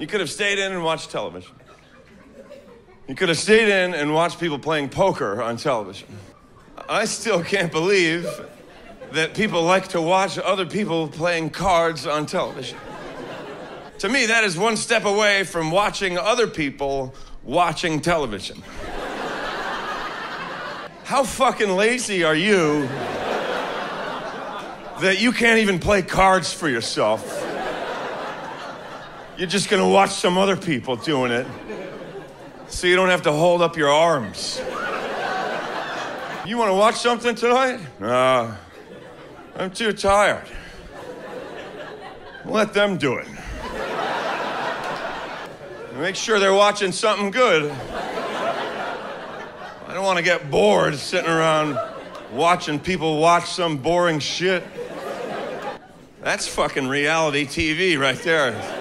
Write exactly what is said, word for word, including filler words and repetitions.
You could have stayed in and watched television. You could have stayed in and watched people playing poker on television. I still can't believe that people like to watch other people playing cards on television. To me, that is one step away from watching other people watching television. How fucking lazy are you that you can't even play cards for yourself? You're just gonna watch some other people doing it so you don't have to hold up your arms. You wanna watch something tonight? Uh, I'm too tired. Let them do it. Make sure they're watching something good. I don't want to get bored sitting around watching people watch some boring shit. That's fucking reality T V right there.